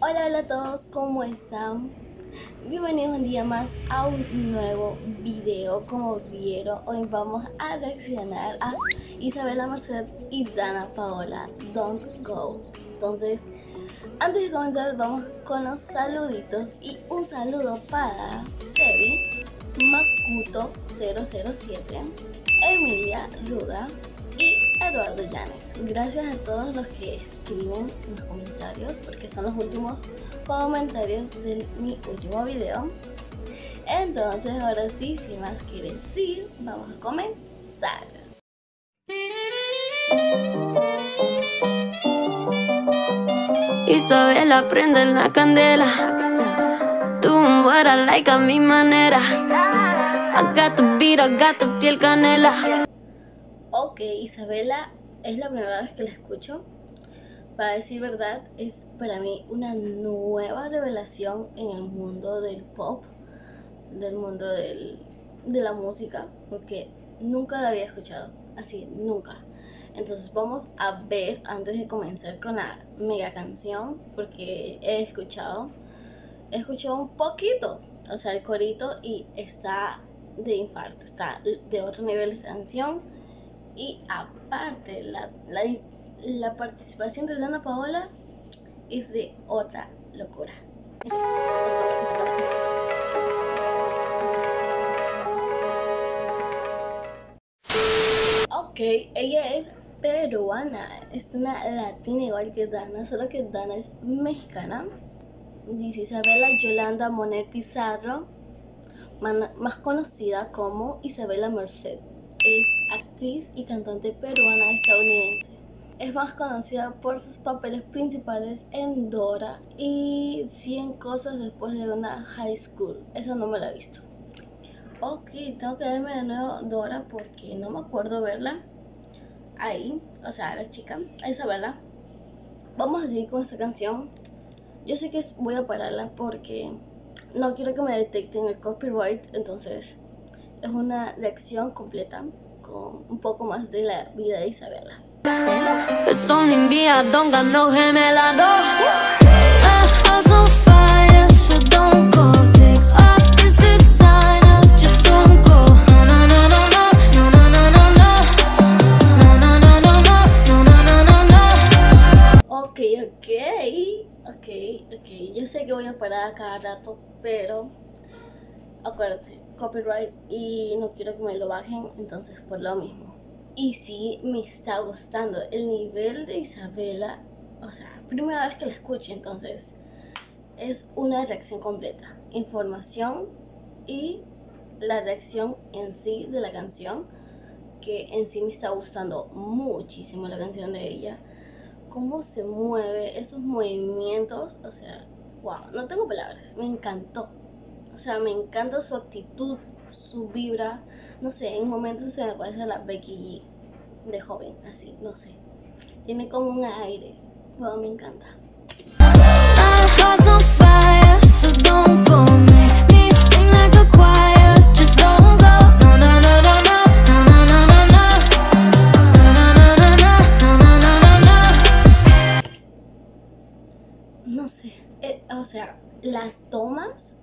Hola, hola a todos, ¿cómo están? Bienvenidos un día más a un nuevo video. Como vieron, hoy vamos a reaccionar a Isabela Merced y Danna Paola, Don't Go. Entonces, antes de comenzar, vamos con los saluditos. Y un saludo para Sebi, Makuto007, Emilia Luda y Eduardo Llanes. Gracias a todos los que escriben en los comentarios, porque son los últimos comentarios de mi último video. Entonces, ahora sí, sin más que decir, vamos a comenzar. Isabela, prende la candela. Tú muera like a mi manera. Acá tu pira, acá tu piel canela. Ok, Isabela es la primera vez que la escucho. Para decir verdad, es para mí una nueva revelación en el mundo del pop, del mundo de la música, porque nunca la había escuchado, así, nunca. Entonces vamos a ver antes de comenzar con la mega canción, porque he escuchado un poquito, o sea, el corito, y está de infarto, está de otro nivel de canción. Y aparte la participación de Danna Paola es de otra locura. Ok, ella es peruana, es una latina igual que Danna, solo que Danna es mexicana. Dice Isabela Yolanda Moner Pizarro, más conocida como Isabela Merced. Es actriz y cantante peruana estadounidense. Es más conocida por sus papeles principales en Dora y 100 cosas después de una high school. Eso no me la he visto. Ok, tengo que verme de nuevo Dora porque no me acuerdo verla ahí, o sea, la chica, Isabela. Vamos a seguir con esta canción. Yo sé que voy a pararla porque no quiero que me detecten el copyright, entonces es una reacción completa con un poco más de la vida de Isabela. Ok, yo sé que voy a parar cada rato, pero acuérdense, copyright, y no quiero que me lo bajen, entonces por lo mismo. Y sí, me está gustando el nivel de Isabela, o sea, primera vez que la escuché, entonces es una reacción completa, información y la reacción en sí de la canción, que en sí me está gustando muchísimo la canción de ella, cómo se mueve, esos movimientos, o sea, wow, no tengo palabras, me encantó. O sea, me encanta su actitud, su vibra, no sé, en momentos se me parece a la Becky G de joven, así, no sé. Tiene como un aire, wow, me encanta. No sé, o sea, las tomas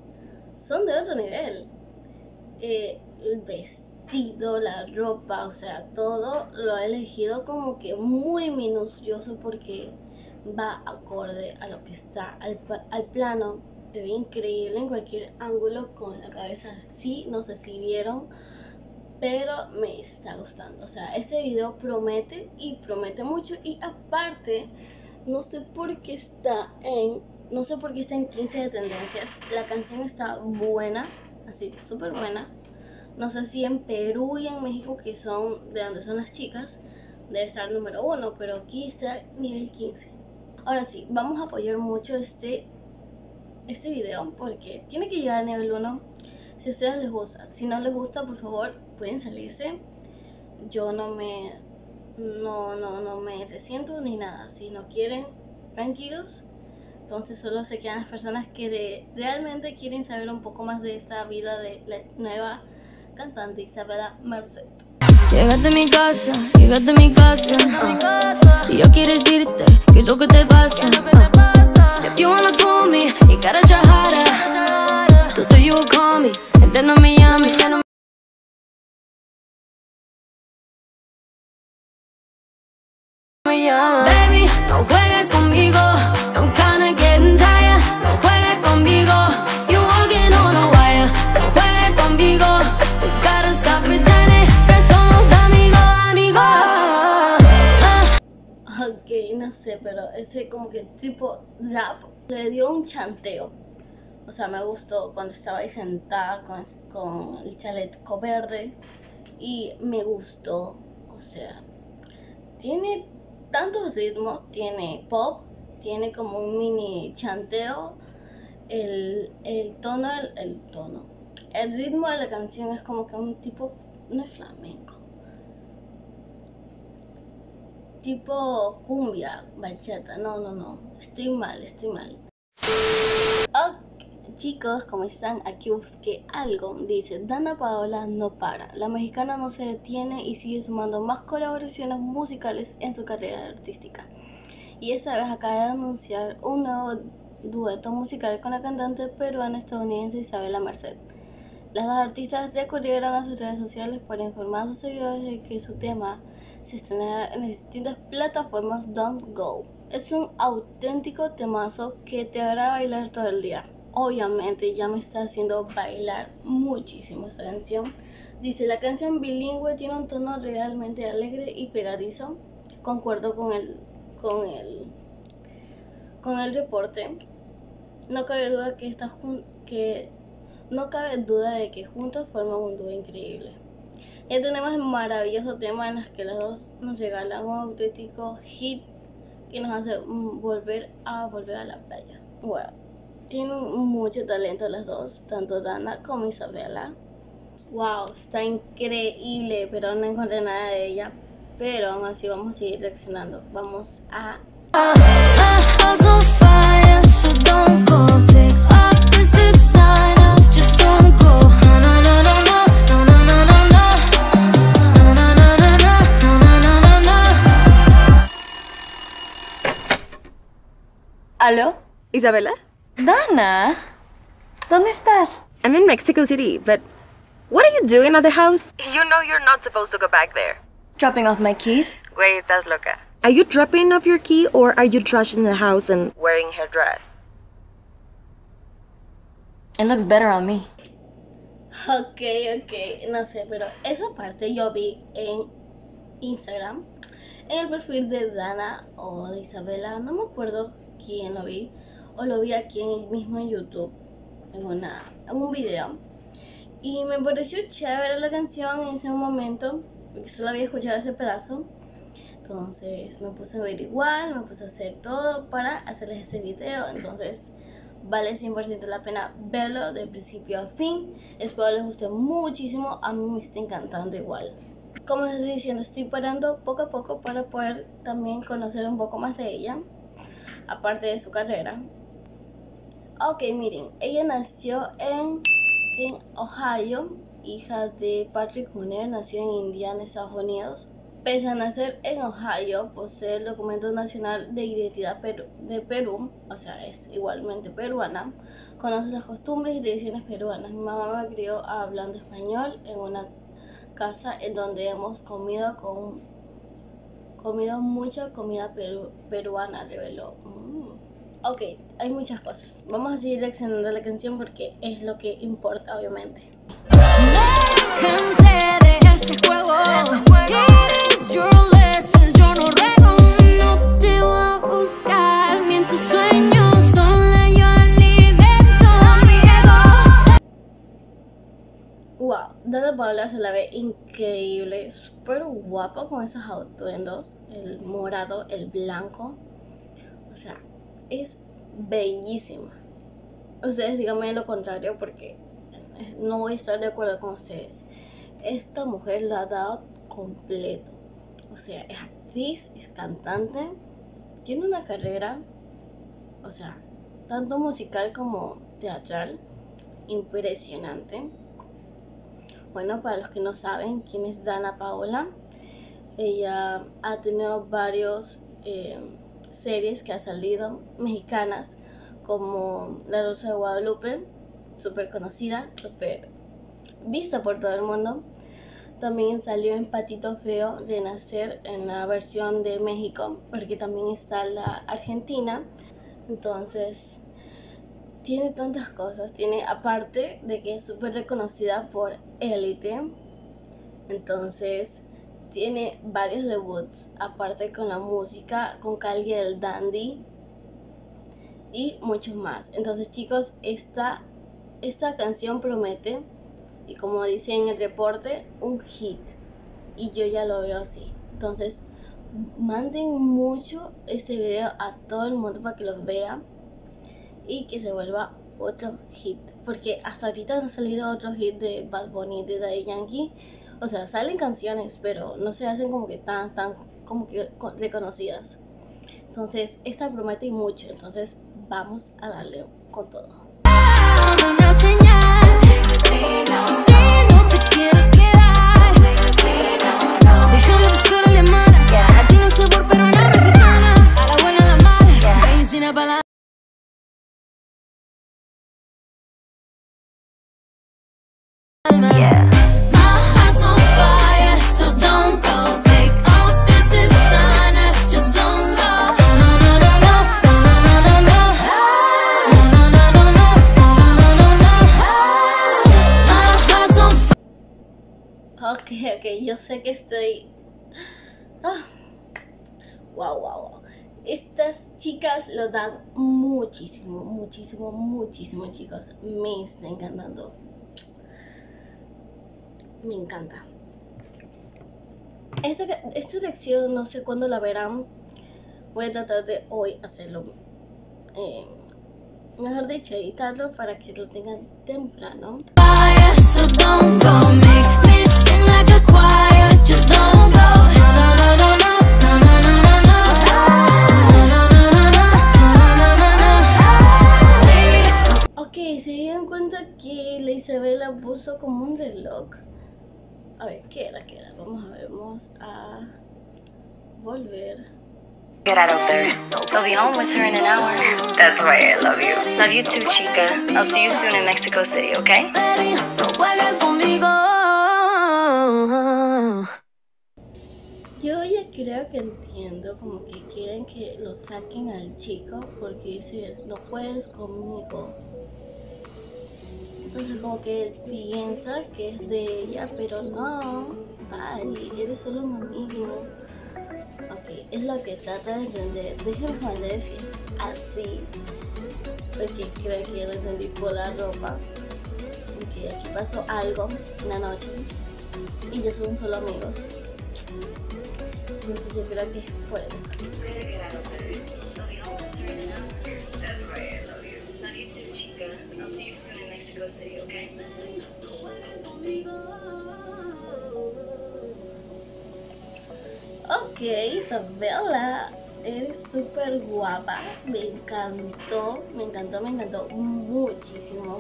son de otro nivel, el vestido, la ropa, o sea, todo lo he elegido como que muy minucioso porque va acorde a lo que está, al plano. Se ve increíble en cualquier ángulo con la cabeza así, no sé si vieron, pero me está gustando. O sea, este video promete y promete mucho. Y aparte, no sé por qué está en 15 de tendencias. La canción está buena, así, súper buena. No sé si en Perú y en México, que son de donde son las chicas, debe estar número 1, pero aquí está nivel 15. Ahora sí, vamos a apoyar mucho este video porque tiene que llegar a nivel 1. Si a ustedes les gusta, si no les gusta, por favor, pueden salirse. Yo no me resiento ni nada. Si no quieren, tranquilos. Entonces solo se quedan las personas que realmente quieren saber un poco más de esta vida de la nueva cantante Isabela Merced. Llegaste a mi casa, llegaste a mi casa, y yo quiero decirte que es lo que te pasa. If you wanna call me, you gotta try harder. Tú so you will call me, and then I'm Miami. Baby, no juegues conmigo, I'm kinda getting tired. No juegues conmigo, you walking on a wire. No juegues conmigo, we gotta stop pretending que somos amigos, Ok, no sé, pero ese como que tipo rap le dio un chanteo. O sea, me gustó cuando estaba ahí sentada con el chaleco verde. Y me gustó, o sea, tiene tantos ritmos, tiene pop, tiene como un mini chanteo, el ritmo de la canción es como que un tipo, no es flamenco, tipo cumbia, bachata, no, estoy mal. Ok, chicos, ¿cómo están? Aquí busqué algo, dice, Danna Paola no para, la mexicana no se detiene y sigue sumando más colaboraciones musicales en su carrera artística. Y esta vez acaba de anunciar un nuevo dueto musical con la cantante peruana-estadounidense Isabela Merced. Las dos artistas recurrieron a sus redes sociales para informar a sus seguidores de que su tema se estrenará en las distintas plataformas. Don't Go es un auténtico temazo que te hará bailar todo el día. Obviamente ya me está haciendo bailar muchísimo esta canción. Dice, la canción bilingüe tiene un tono realmente alegre y pegadizo. Concuerdo con el reporte. No cabe duda de que juntos forman un dúo increíble. Ya tenemos el maravilloso tema en el que los dos nos regalan un auténtico hit que nos hace volver a la playa. Wow. Tienen mucho talento las dos, tanto Danna como Isabela. Wow, está increíble, pero no encontré nada de ella. Pero aún así vamos a seguir reaccionando. Vamos a... ¿Aló? ¿Isabela? Danna, ¿dónde estás? I'm in Mexico City, but what are you doing at the house? You know you're not supposed to go back there. Dropping off my keys? Güey, estás loca. Are you dropping off your key or are you trashing the house and wearing her dress? It looks better on me. Ok, no sé, pero esa parte yo vi en Instagram, en el perfil de Danna o de Isabela, no me acuerdo quién lo vi. O lo vi aquí mismo en YouTube, en un video. Y me pareció chévere la canción en ese momento, porque solo había escuchado ese pedazo. Entonces me puse a averiguar, me puse a hacer todo para hacerles ese video. Entonces vale 100% la pena verlo de principio a fin. Espero les guste muchísimo, a mí me está encantando igual. Como les estoy diciendo, estoy parando poco a poco para poder también conocer un poco más de ella, aparte de su carrera. Ok, miren, ella nació en Ohio, hija de Patrick Moner, nacida en Indiana, Estados Unidos. Pese a nacer en Ohio, posee el documento nacional de identidad de Perú, o sea, es igualmente peruana. Conoce las costumbres y tradiciones peruanas. Mi mamá me crió hablando español en una casa en donde hemos comido mucha comida peruana, reveló. Ok, hay muchas cosas. Vamos a seguir reaccionando a la canción porque es lo que importa, obviamente. Wow, Danna Paola se la ve increíble, súper guapa con esos atuendos, el morado, el blanco, o sea, es bellísima. Ustedes díganme lo contrario porque no voy a estar de acuerdo con ustedes. Esta mujer lo ha dado completo. O sea, es actriz, es cantante, tiene una carrera, o sea, tanto musical como teatral, impresionante. Bueno, para los que no saben quién es Danna Paola, ella ha tenido varios series que ha salido mexicanas, como La Rosa de Guadalupe, súper conocida, súper vista por todo el mundo. También salió en Patito Feo, de Nacer, en la versión de México, porque también está la Argentina. Entonces tiene tantas cosas, tiene, aparte de que es súper reconocida por Elite, entonces tiene varios debuts, aparte con la música, con Cali el Dandy y muchos más. Entonces, chicos, esta canción promete, y como dice en el reporte, un hit, y yo ya lo veo así. Entonces, manden mucho este video a todo el mundo para que los vea y que se vuelva otro hit, porque hasta ahorita no ha salido otro hit de Bad Bunny, de Daddy Yankee. O sea, salen canciones, pero no se hacen como que tan como que reconocidas. Entonces, esta promete mucho, entonces vamos a darle con todo. Una señal, si no te quieres quedar, deja de buscar alemanas, a ti no sabor pero no mexicana, a la buena la mala, ahí sin palabras. Ok, yo sé que estoy... Wow. Estas chicas lo dan muchísimo, chicos. Me está encantando. Me encanta. Esta reacción no sé cuándo la verán. Voy a tratar de hoy hacerlo. Mejor dicho, editarlo para que lo tengan temprano. So don't go make me sing like a choir, just don't go. Ok, se dieron cuenta que la Isabela puso como un reloj. A ver, ¿qué era? Vamos a volver. Get out of there. I'll be home with her in an hour. That's right, I love you. Love you too, chica. I'll see you soon in Mexico City, okay? Yo ya creo que entiendo como que quieren que lo saquen al chico porque dice, no puedes conmigo. Entonces como que él piensa que es de ella, pero no. Ay, eres solo un amigo. Ok, es lo que trata de entender. Déjenme decir así, porque creo que lo entendí por la ropa. Ok, aquí pasó algo una noche y yo son solo amigos. Entonces yo creo que es por eso. Ok, Isabela, eres súper guapa, me encantó muchísimo.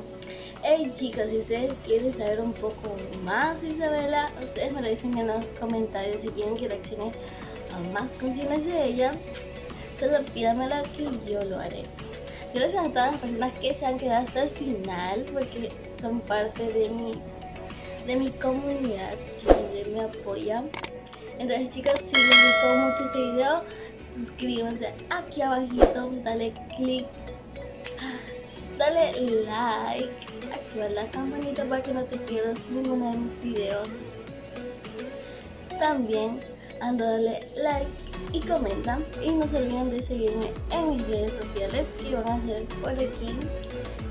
Hey chicas, si ustedes quieren saber un poco más de Isabela, ustedes me lo dicen en los comentarios. Si quieren que reaccione a más canciones de ella, solo pídanmelo que yo lo haré. Gracias a todas las personas que se han quedado hasta el final, porque son parte de mi comunidad que me apoyan. Entonces, chicos, si les gustó mucho este video, suscríbanse aquí abajito, dale click, dale like, activa la campanita para que no te pierdas ninguno de mis videos. También dale like y comenta, y no se olviden de seguirme en mis redes sociales que van a ser por aquí,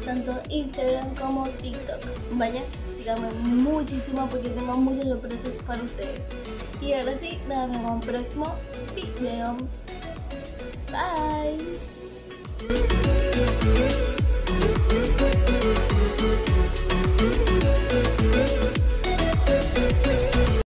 tanto Instagram como TikTok. Vayan, síganme muchísimo porque tengo muchas sorpresas para ustedes. Y ahora sí, nos vemos en un próximo video. Bye.